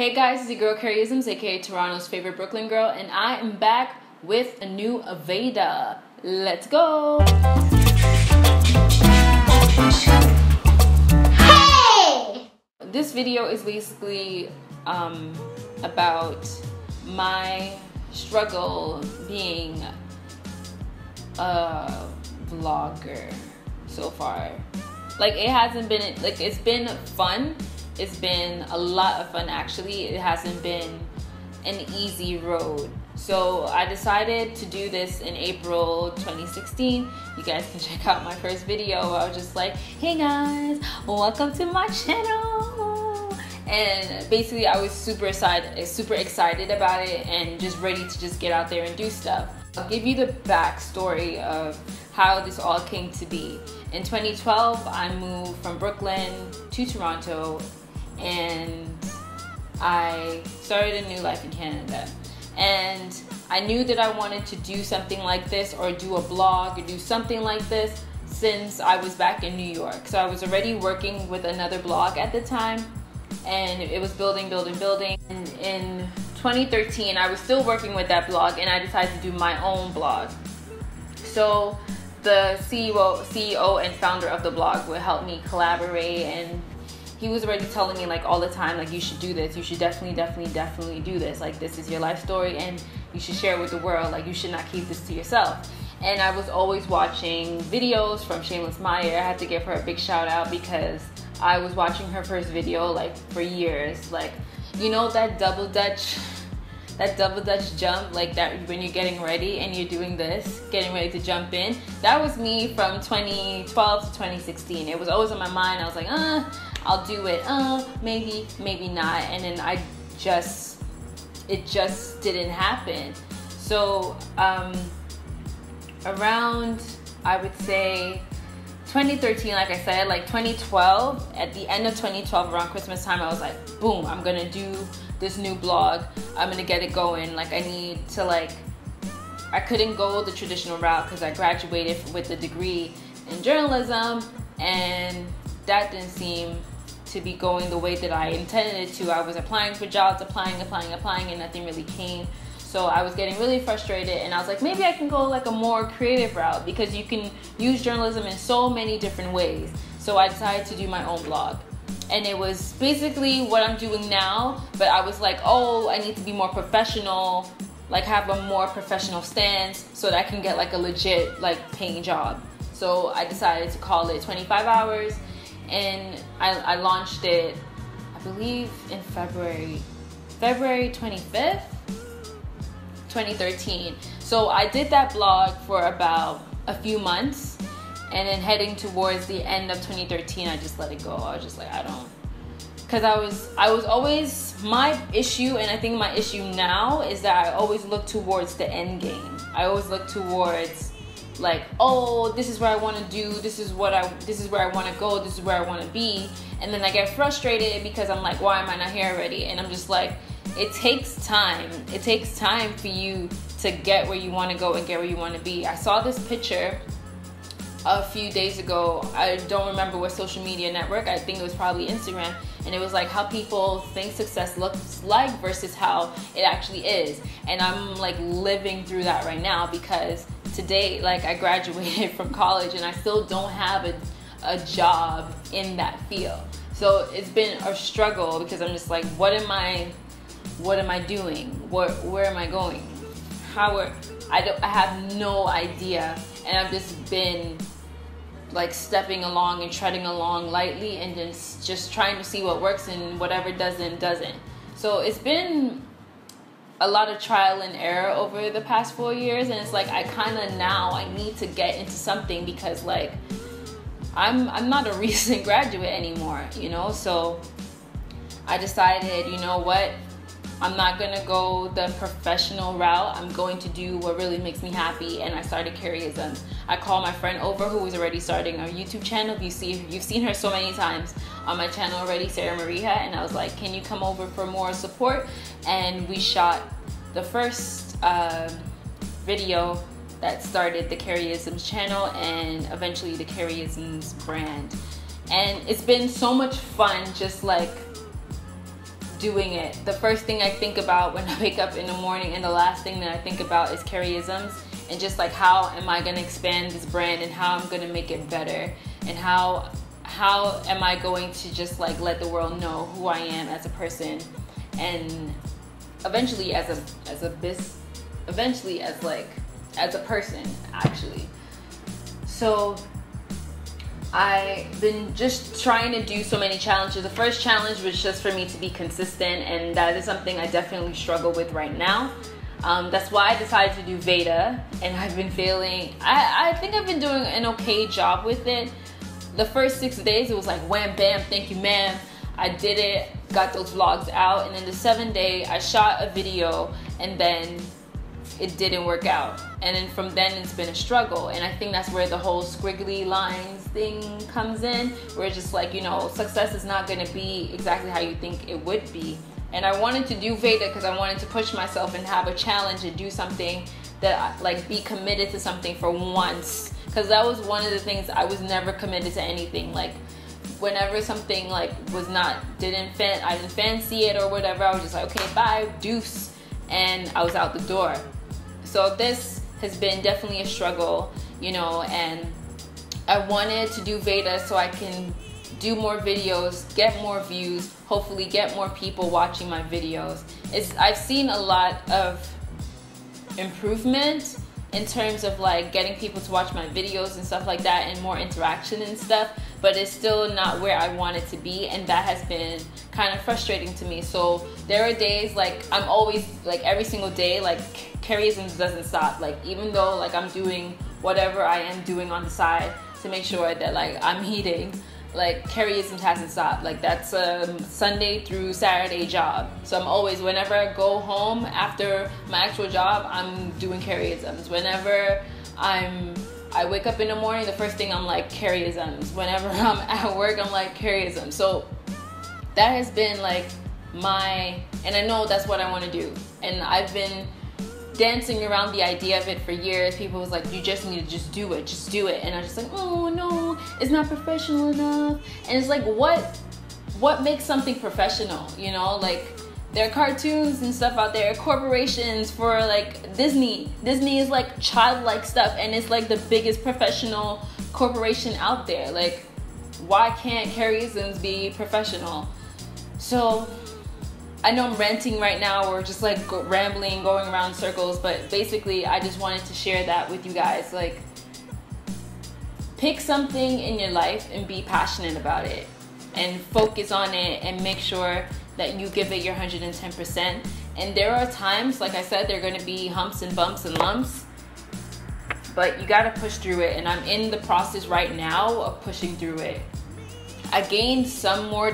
Hey guys, it's your girl Kerriisms, aka Toronto's favorite Brooklyn girl, and I am back with a new VEDA. Let's go! Hey! This video is basically about my struggle being a vlogger so far. Like, it hasn't been, like, it's been fun. It's been a lot of fun, actually. It hasn't been an easy road. So I decided to do this in April 2016. You guys can check out my first video. I was just like, hey guys, welcome to my channel. And basically I was super excited about it and just ready to just get out there and do stuff. I'll give you the backstory of how this all came to be. In 2012, I moved from Brooklyn to Toronto, and I started a new life in Canada, and I knew that I wanted to do something like this, or do a blog, or do something like this, since I was back in New York. So I was already working with another blog at the time, and it was building, and in 2013 I was still working with that blog, and I decided to do my own blog. So the CEO and founder of the blog would help me collaborate, and he was already telling me, like, all the time, like, you should do this, you should definitely do this, like, this is your life story and you should share it with the world, like, you should not keep this to yourself. And I was always watching videos from Shameless Maya. I had to give her a big shout out because I was watching her first video, like, for years. Like, you know that double dutch jump, like that when you're getting ready and you're doing this, getting ready to jump in? That was me from 2012 to 2016. It was always on my mind. I was like, I'll do it, maybe, maybe not. And then it just didn't happen. So around, I would say, 2013, like I said, like 2012, at the end of 2012, around Christmas time, I was like, boom, I'm gonna do this new blog, I'm gonna get it going. Like, I need to, like, I couldn't go the traditional route because I graduated with a degree in journalism, and that didn't seem to be going the way that I intended it to. I was applying for jobs, applying, and nothing really came. So I was getting really frustrated, and I was like, maybe I can go like a more creative route, because you can use journalism in so many different ways. So I decided to do my own blog, and it was basically what I'm doing now, but I was like, oh, I need to be more professional, like have a more professional stance so that I can get like a legit, like, paying job. So I decided to call it 25 hours, and I launched it, I believe, in February 25th. 2013. So I did that blog for about a few months, and then heading towards the end of 2013, I just let it go. I was just like, I don't, because I was always, my issue, and I think my issue now is that I always look towards the end game. I always look towards, like, oh, this is what I want to do, this is where I want to go, this is where I want to be, and then I get frustrated because I'm like, why am I not here already? And I'm just like, it takes time. It takes time for you to get where you want to go and get where you want to be. I saw this picture a few days ago. I don't remember what social media network. I think it was probably Instagram. And it was like how people think success looks like versus how it actually is. And I'm like living through that right now, because today, like, I graduated from college and I still don't have a job in that field. So it's been a struggle, because I'm just like, what am I doing? Where am I going? I have no idea, and I've just been like stepping along and treading along lightly, and just trying to see what works, and whatever doesn't. So it's been a lot of trial and error over the past 4 years, and it's like I kind of now I need to get into something, because, like, I'm not a recent graduate anymore, you know. So I decided, you know what? I'm not gonna go the professional route. I'm going to do what really makes me happy, and I started Kerriisms. I called my friend over, who was already starting her YouTube channel. You've seen her so many times on my channel already, Sarah Maria, and I was like, can you come over for more support? And we shot the first video that started the Kerriisms channel and eventually the Kerriisms brand. And it's been so much fun just like doing it. The first thing I think about when I wake up in the morning and the last thing that I think about is Kerriisms and just like how am I going to expand this brand and how I'm going to make it better and how am I going to just like let the world know who I am as a person and eventually as a person actually. So I've been just trying to do so many challenges. The first challenge was just for me to be consistent, and that is something I definitely struggle with right now. That's why I decided to do VEDA, and I've been failing. I think I've been doing an okay job with it. The first 6 days it was like wham bam, thank you ma'am, I did it, got those vlogs out, and then the 7th day I shot a video and then it didn't work out, and then from then it's been a struggle. And I think that's where the whole squiggly lines thing comes in, where it's just like, you know, success is not going to be exactly how you think it would be. And I wanted to do VEDA because I wanted to push myself and have a challenge and do something that, like, be committed to something for once, because that was one of the things, I was never committed to anything. Like, whenever something like was not, I didn't fancy it or whatever, I was just like, okay, bye, deuce, and I was out the door. So this has been definitely a struggle, you know, and I wanted to do VEDA so I can do more videos, get more views, hopefully get more people watching my videos. I've seen a lot of improvement in terms of like getting people to watch my videos and stuff like that, and more interaction and stuff, but it's still not where I want it to be, and that has been kind of frustrating to me. So there are days, like, I'm always like every single day, like, Kerriisms doesn't stop, like, even though like I'm doing whatever I am doing on the side to make sure that like I'm eating, like, Kerriisms hasn't stopped. Like, that's a Sunday through Saturday job, so I'm always, whenever I go home after my actual job, I'm doing Kerriisms. Whenever I wake up in the morning, the first thing I'm like, Kerriisms. Whenever I'm at work, I'm like, Kerriisms. So that has been like my, and I know that's what I want to do, and I've been dancing around the idea of it for years. People was like, you just need to just do it, just do it. And I was just like, oh no, it's not professional enough. And it's like, what makes something professional, you know? Like, there are cartoons and stuff out there, corporations for like Disney is like childlike stuff, and it's like the biggest professional corporation out there. Like, why can't Kerriisms be professional? So I know I'm ranting right now, or just like rambling, going around circles, but basically I just wanted to share that with you guys. Like, pick something in your life and be passionate about it and focus on it and make sure that you give it your 110%. And there are times, like I said, there are going to be humps and bumps and lumps, but you got to push through it, and I'm in the process right now of pushing through it. I gained some more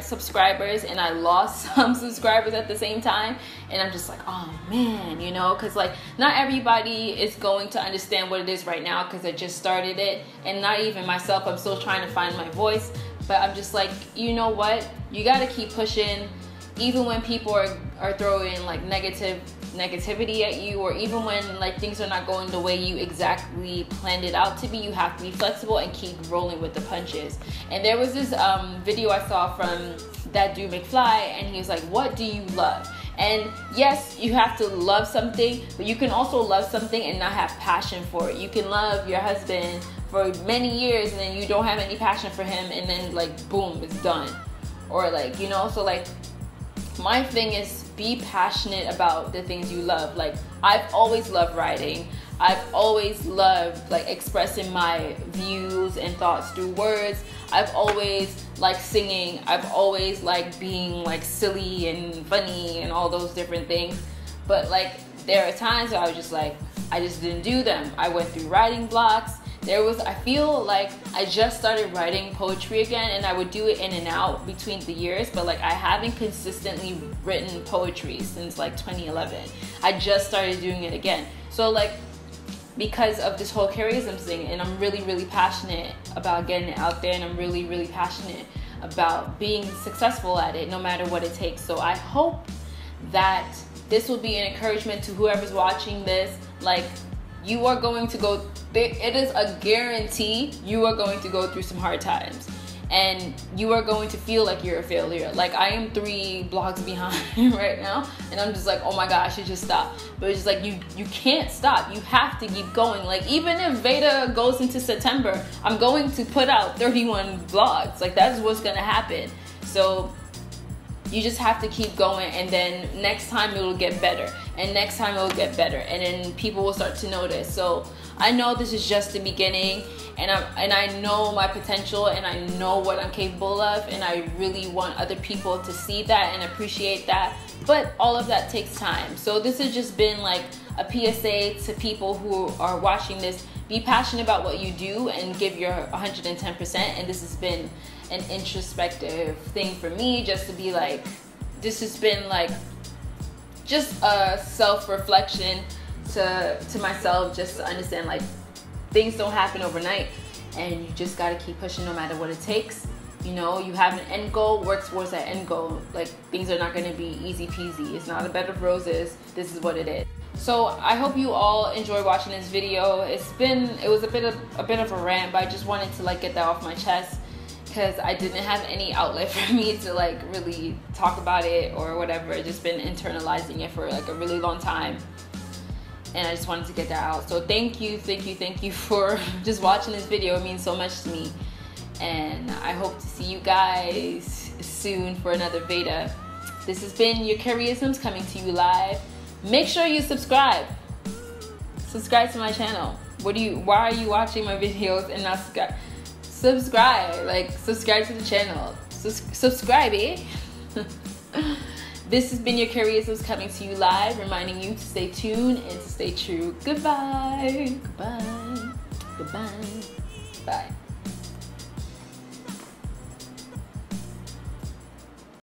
subscribers, and I lost some subscribers at the same time, and I'm just like, oh man, you know, because like not everybody is going to understand what it is right now, because I just started it, and not even myself, I'm still trying to find my voice. But I'm just like, you know what, you gotta keep pushing, even when people are throwing like negativity at you, or even when like things are not going the way you exactly planned it out to be. You have to be flexible and keep rolling with the punches. And there was this video I saw from that dude McFly, and he was like, what do you love? And yes, you have to love something, but you can also love something and not have passion for it. You can love your husband for many years and then you don't have any passion for him, and then like boom, it's done. Or like, you know, so like my thing is, be passionate about the things you love. Like, I've always loved writing. I've always loved like expressing my views and thoughts through words. I've always liked singing. I've always liked being like silly and funny and all those different things. But like, there are times where I was just like, I just didn't do them. I went through writing blocks. I feel like I just started writing poetry again, and I would do it in and out between the years, but like I haven't consistently written poetry since like 2011. I just started doing it again. So like, because of this whole Kerriisms thing, and I'm really, really passionate about getting it out there, and I'm really, really passionate about being successful at it, no matter what it takes. So I hope that this will be an encouragement to whoever's watching this. Like, you are going to go, it is a guarantee you are going to go through some hard times. and you are going to feel like you're a failure. Like, I am 3 blocks behind right now, and I'm just like, oh my God, I should just stop. But it's just like, you can't stop. You have to keep going. Like, even if VEDA goes into September, I'm going to put out 31 vlogs. Like, that's what's gonna happen. So you just have to keep going, and then next time it'll get better, and next time it'll get better, and then people will start to notice. So I know this is just the beginning, and I know my potential, and I know what I'm capable of, and I really want other people to see that and appreciate that, but all of that takes time. So this has just been like a PSA to people who are watching this. Be passionate about what you do and give your 110%, and this has been an introspective thing for me, just to be like, this has been like just a self-reflection to myself, just to understand like things don't happen overnight, and you just gotta keep pushing no matter what it takes. You know, you have an end goal, work towards that end goal. Like, things are not gonna be easy peasy. It's not a bed of roses. This is what it is. So I hope you all enjoy watching this video. It was a bit of a rant, but I just wanted to like get that off my chest, because I didn't have any outlet for me to like really talk about it or whatever. I've just been internalizing it for like a really long time, and I just wanted to get that out. So thank you for just watching this video. It means so much to me, and I hope to see you guys soon for another VEDA. This has been your Kerriisms coming to you live. Make sure you subscribe to my channel. Why are you watching my videos and not subscribe? Like, subscribe to the channel. Subscribe, eh? This has been your Kerriisms coming to you live, reminding you to stay tuned and to stay true. Goodbye. Goodbye. Goodbye. Bye.